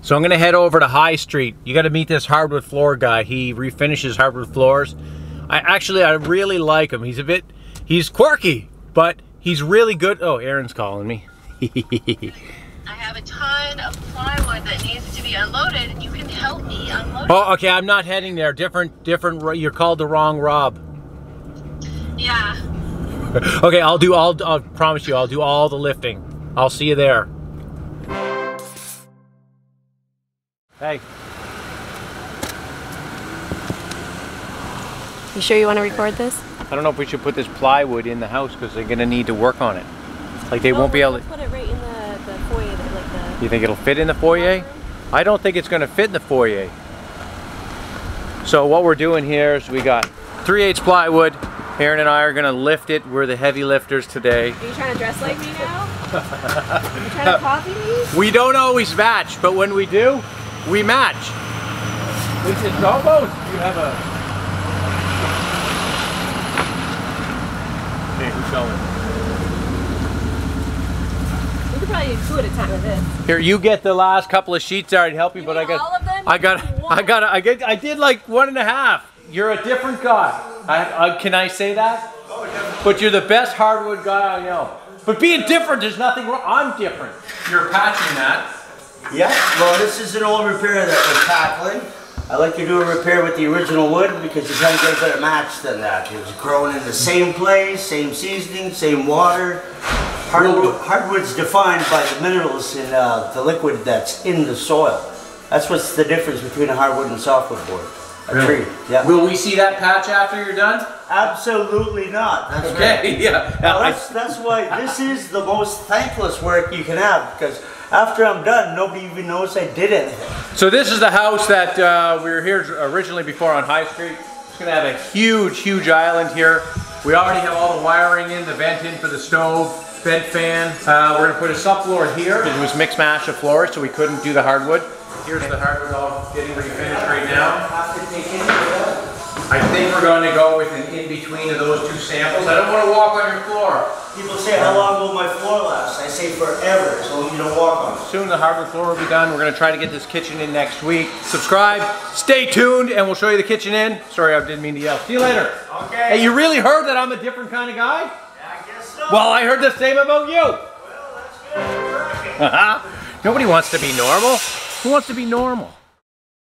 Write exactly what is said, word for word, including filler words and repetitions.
So I'm gonna head over to High Street. You gotta meet this hardwood floor guy. He refinishes hardwood floors. I actually, I really like him. He's a bit, he's quirky, but he's really good. Oh, Aaron's calling me. I have a ton of plywood that needs to be unloaded, and you can help me unload it. Oh, okay, I'm not heading there. Different, different, you're called the wrong Rob. Yeah. Okay, I'll do all, I'll promise you, I'll do all the lifting. I'll see you there. Hey. You sure you want to record this? I don't know if we should put this plywood in the house because they're going to need to work on it. Like they oh, won't be able to... put it right in the, the foyer. Like the you think it'll fit in the foyer? Bathroom? I don't think it's going to fit in the foyer. So what we're doing here is we got three eighths plywood. Aaron and I are going to lift it. We're the heavy lifters today. Are you trying to dress like me now? Are you trying to copy me? We don't always match, but when we do, we match. This is almost, you have a... Hey, who's going? We could probably do two at a time of this. Here, you get the last couple of sheets. I'd help you, you but I got... all of them? I got, I got, I got, I did like one and a half. You're a different guy. I, I, can I say that? Oh, yeah. But you're the best hardwood guy I know. But being different, there's nothing wrong. I'm different. You're patching that. Yeah, well, this is an old repair that we're tackling. I like to do a repair with the original wood because you can't get a better match than that. It was grown in the same place, same seasoning, same water. Hardwood, hardwood's defined by the minerals in uh, the liquid that's in the soil. That's what's the difference between a hardwood and softwood board. A really? Tree. Yeah. Will we see that patch after you're done? Absolutely not. That's okay. Right. Yeah. Now, that's, that's why this is the most thankless work you can have, because after I'm done, nobody even knows I did anything. So this is the house that uh, we were here originally before on High Street. It's going to have a huge, huge island here. We already have all the wiring in, the vent in for the stove, bed fan. Uh, we're going to put a subfloor here. It was mixed mash of floors, so we couldn't do the hardwood. Here's the hardwood all getting refinished right now. I think we're going to go with an in-between of those two samples. I don't want to walk on your floor. People say, how long will my floor last? I say forever, so you don't walk on it. Soon the hardwood floor will be done. We're going to try to get this kitchen in next week. Subscribe, stay tuned, and we'll show you the kitchen in. Sorry, I didn't mean to yell. See you later. Okay. Hey, you really heard that I'm a different kind of guy? Yeah, I guess so. Well, I heard the same about you. Well, that's good. Nobody wants to be normal. Who wants to be normal?